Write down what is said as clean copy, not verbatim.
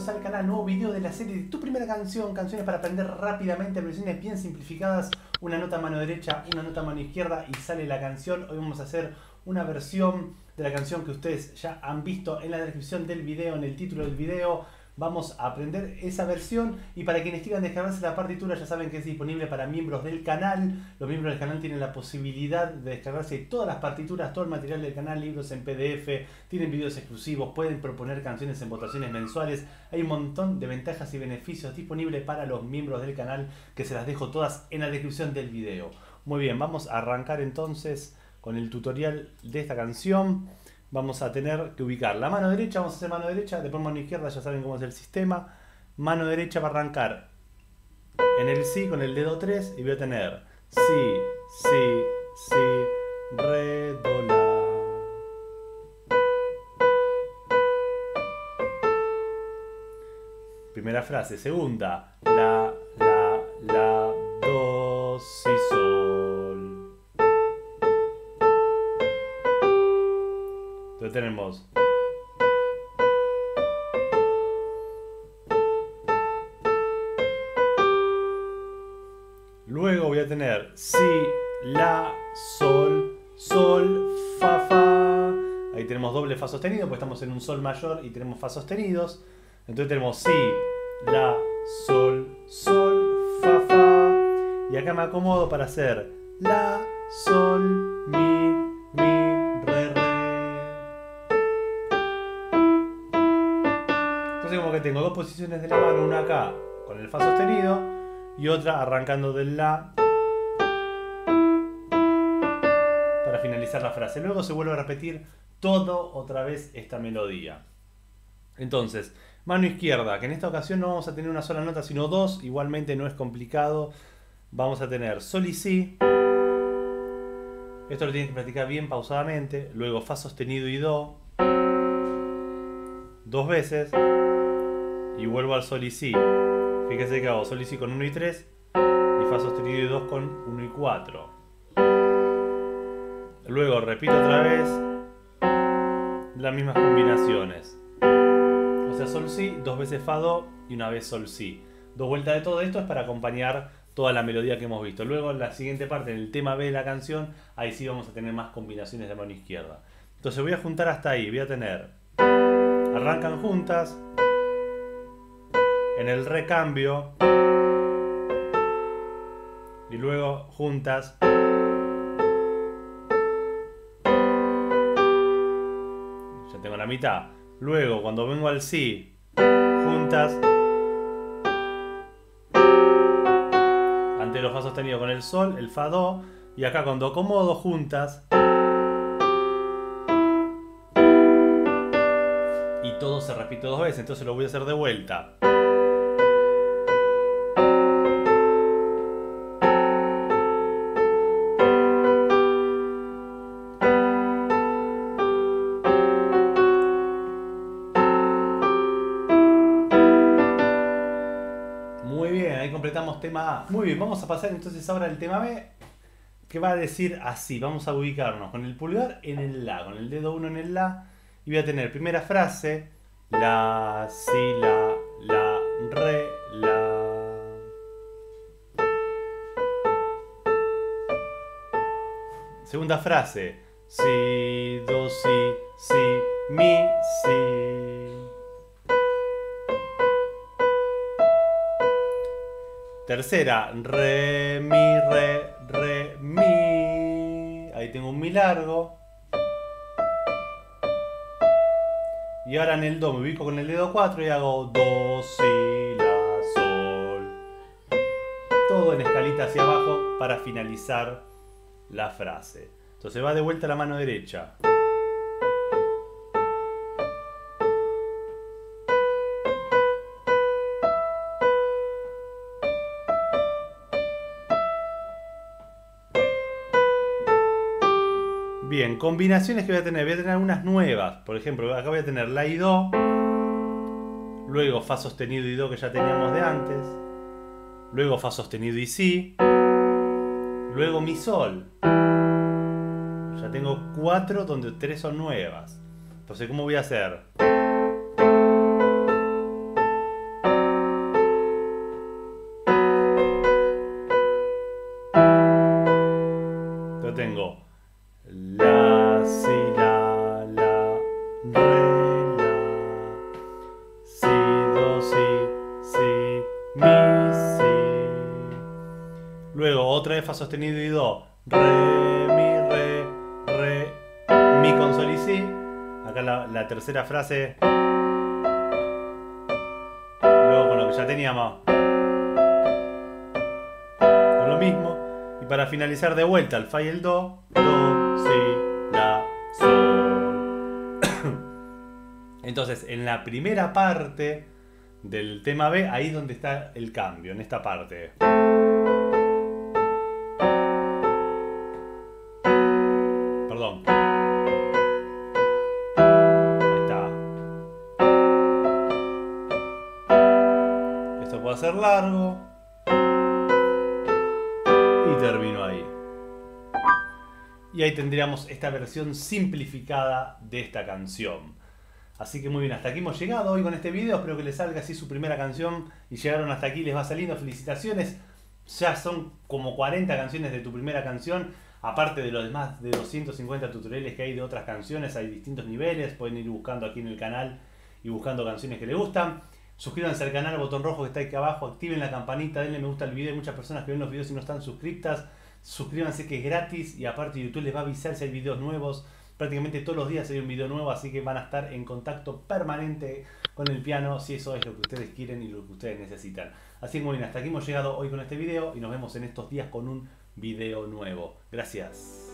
bienvenidos al canal, nuevo video de la serie de tu primera canción, canciones para aprender rápidamente, versiones bien simplificadas, una nota a mano derecha, una nota a mano izquierda y sale la canción. Hoy vamos a hacer una versión de la canción que ustedes ya han visto en la descripción del video, en el título del video. Vamos a aprender esa versión y para quienes quieran descargarse la partitura ya saben que es disponible para miembros del canal. Los miembros del canal tienen la posibilidad de descargarse todas las partituras, todo el material del canal, libros en PDF, tienen videos exclusivos, pueden proponer canciones en votaciones mensuales. Hay un montón de ventajas y beneficios disponibles para los miembros del canal que se las dejo todas en la descripción del video. Muy bien, vamos a arrancar entonces con el tutorial de esta canción. Vamos a tener que ubicar la mano derecha, vamos a hacer mano derecha, después mano izquierda, ya saben cómo es el sistema. Mano derecha va a arrancar en el Si con el dedo 3 y voy a tener Si, Si, Si, Re, Do, La. Primera frase, segunda, La, La, La, Do, Si, Sol. Lo tenemos. Luego voy a tener Si, La, Sol, Sol, Fa, Fa. Ahí tenemos doble Fa sostenido, pues estamos en un Sol mayor y tenemos Fa sostenidos. Entonces tenemos Si, La, Sol, Sol, Fa, Fa. Y acá me acomodo para hacer La, Sol, Mi, Mi, Re, Re. Como que tengo dos posiciones de la mano, una acá con el Fa sostenido y otra arrancando del La para finalizar la frase. Luego se vuelve a repetir todo otra vez esta melodía. Entonces, mano izquierda, que en esta ocasión no vamos a tener una sola nota sino dos, igualmente no es complicado. Vamos a tener Sol y Si. Esto lo tienen que practicar bien pausadamente. Luego Fa sostenido y Do. Dos veces. Y vuelvo al Sol y Si. Fíjense que hago Sol y Si con 1 y 3 y Fa sostenido y 2 con 1 y 4. Luego repito otra vez las mismas combinaciones. O sea, Sol Si, dos veces Fa Do y una vez Sol Si. Dos vueltas de todo esto es para acompañar toda la melodía que hemos visto. Luego en la siguiente parte, en el tema B de la canción, ahí sí vamos a tener más combinaciones de mano izquierda. Entonces voy a juntar hasta ahí, voy a tener arrancan juntas. En el recambio y luego juntas ya tengo la mitad. Luego cuando vengo al Si juntas ante los Fa sostenido con el Sol, el Fa Do y acá cuando acomodo juntas y todo se repite dos veces, entonces lo voy a hacer de vuelta. Tema A. Muy bien, vamos a pasar entonces ahora al tema B, que va a decir así. Vamos a ubicarnos con el pulgar en el La, con el dedo 1 en el La, y voy a tener primera frase La, Si, La, La, Re, La. Segunda frase Si, Do, Si, Si, Mi, Si. Tercera, Re, Mi, Re, Re, Mi. Ahí tengo un Mi largo. Y ahora en el Do me ubico con el dedo 4 y hago Do, Si, La, Sol. Todo en escalita hacia abajo para finalizar la frase. Entonces va de vuelta a la mano derecha. Bien, combinaciones que voy a tener algunas nuevas. Por ejemplo, acá voy a tener La y Do. Luego Fa sostenido y Do que ya teníamos de antes. Luego Fa sostenido y Si. Luego Mi Sol. Ya tengo 4 donde 3 son nuevas. Entonces, ¿cómo voy a hacer? fa sostenido y do, re, mi con sol y si. Acá la tercera frase. Luego con lo que ya teníamos. Con lo mismo. Y para finalizar de vuelta el fa y el do. Do, si, la, sol. Entonces en la primera parte del tema B, ahí es donde está el cambio, en esta parte. Perdón. Ahí está. Esto puede ser largo. Y termino ahí. Y ahí tendríamos esta versión simplificada de esta canción. Así que muy bien, hasta aquí hemos llegado hoy con este video. Espero que les salga así su primera canción y llegaron hasta aquí, les va saliendo. Felicitaciones, ya son como 40 canciones de tu primera canción. Aparte de los más de 250 tutoriales que hay de otras canciones, hay distintos niveles. Pueden ir buscando aquí en el canal y buscando canciones que les gustan. Suscríbanse al canal, botón rojo que está aquí abajo, activen la campanita, denle me gusta al video. Hay muchas personas que ven los videos y no están suscriptas. Suscríbanse que es gratis y aparte YouTube les va a avisar si hay videos nuevos. Prácticamente todos los días hay un video nuevo, así que van a estar en contacto permanente con el piano si eso es lo que ustedes quieren y lo que ustedes necesitan. Así que muy bien, hasta aquí hemos llegado hoy con este video y nos vemos en estos días con un video nuevo. Gracias.